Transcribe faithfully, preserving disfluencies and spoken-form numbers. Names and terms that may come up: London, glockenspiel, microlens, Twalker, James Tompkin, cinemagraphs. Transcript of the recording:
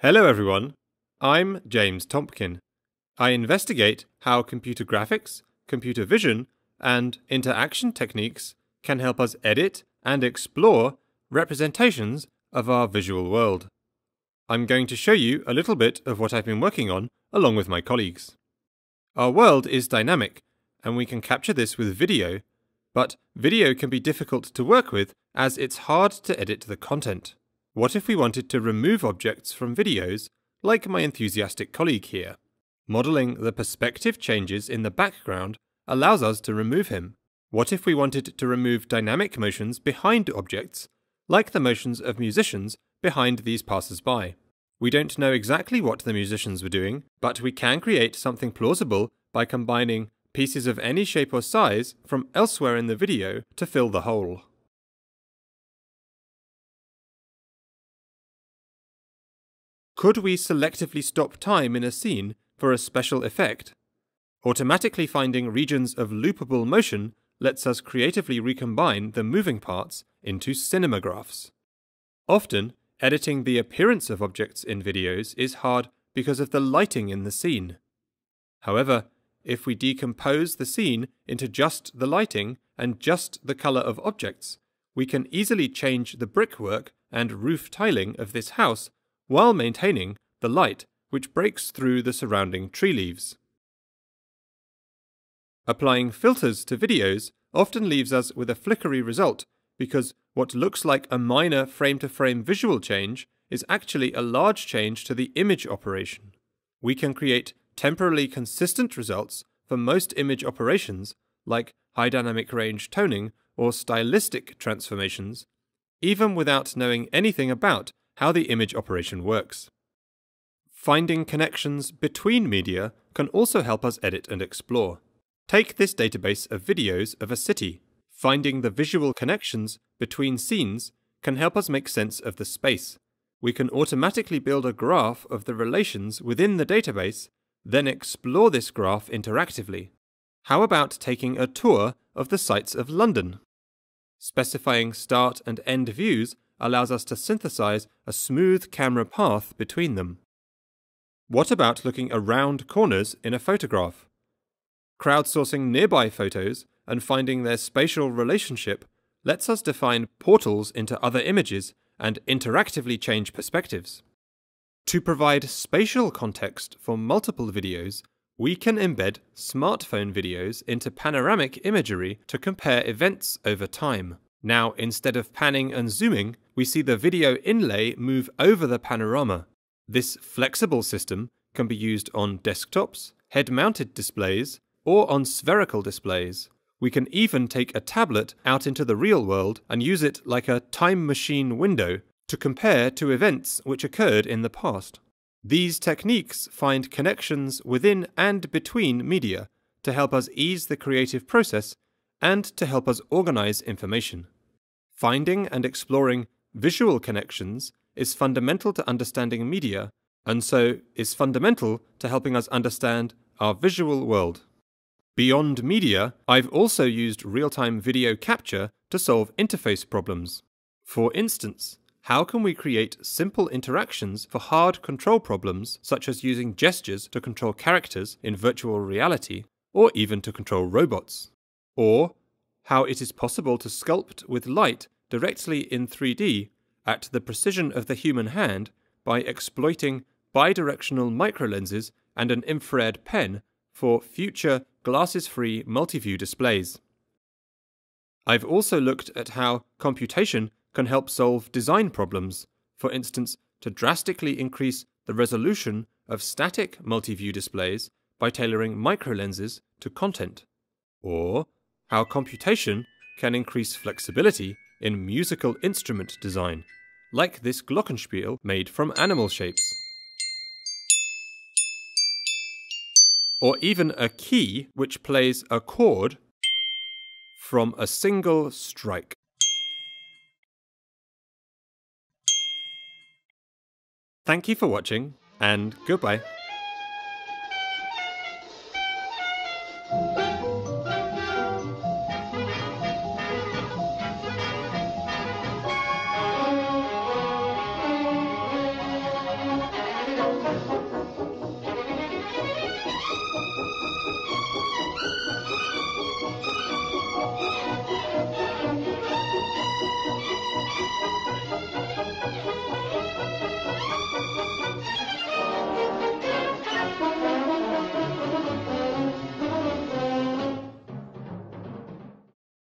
Hello everyone, I'm James Tompkin. I investigate how computer graphics, computer vision, and interaction techniques can help us edit and explore representations of our visual world. I'm going to show you a little bit of what I've been working on along with my colleagues. Our world is dynamic, and we can capture this with video, but video can be difficult to work with as it's hard to edit the content. What if we wanted to remove objects from videos, like my enthusiastic colleague here? Modeling the perspective changes in the background allows us to remove him. What if we wanted to remove dynamic motions behind objects, like the motions of musicians behind these passers-by? We don't know exactly what the musicians were doing, but we can create something plausible by combining pieces of any shape or size from elsewhere in the video to fill the hole. Could we selectively stop time in a scene for a special effect? Automatically finding regions of loopable motion lets us creatively recombine the moving parts into cinemagraphs. Often, editing the appearance of objects in videos is hard because of the lighting in the scene. However, if we decompose the scene into just the lighting and just the color of objects, we can easily change the brickwork and roof tiling of this house while maintaining the light which breaks through the surrounding tree leaves. Applying filters to videos often leaves us with a flickery result because what looks like a minor frame-to-frame visual change is actually a large change to the image operation. We can create temporally consistent results for most image operations like high dynamic range toning or stylistic transformations, even without knowing anything about how the image operation works. Finding connections between media can also help us edit and explore. Take this database of videos of a city. Finding the visual connections between scenes can help us make sense of the space. We can automatically build a graph of the relations within the database, then explore this graph interactively. How about taking a tour of the sights of London? Specifying start and end views allows us to synthesize a smooth camera path between them. What about looking around corners in a photograph? Crowdsourcing nearby photos and finding their spatial relationship lets us define portals into other images and interactively change perspectives. To provide spatial context for multiple videos, we can embed smartphone videos into panoramic imagery to compare events over time. Now, instead of panning and zooming, we see the video inlay move over the panorama. This flexible system can be used on desktops, head-mounted displays, or on spherical displays. We can even take a tablet out into the real world and use it like a time machine window to compare to events which occurred in the past. These techniques find connections within and between media to help us ease the creative process and to help us organize information. Finding and exploring visual connections is fundamental to understanding media, and so is fundamental to helping us understand our visual world. Beyond media, I've also used real-time video capture to solve interface problems. For instance, how can we create simple interactions for hard control problems, such as using gestures to control characters in virtual reality, or even to control robots? Or how it is possible to sculpt with light directly in three D at the precision of the human hand by exploiting bidirectional microlenses and an infrared pen for future glasses-free multi-view displays. I've also looked at how computation can help solve design problems, for instance, to drastically increase the resolution of static multi-view displays by tailoring microlenses to content. Or how computation can increase flexibility in musical instrument design, like this glockenspiel made from animal shapes. Or even a key which plays a chord from a single strike. Thank you for watching, and goodbye.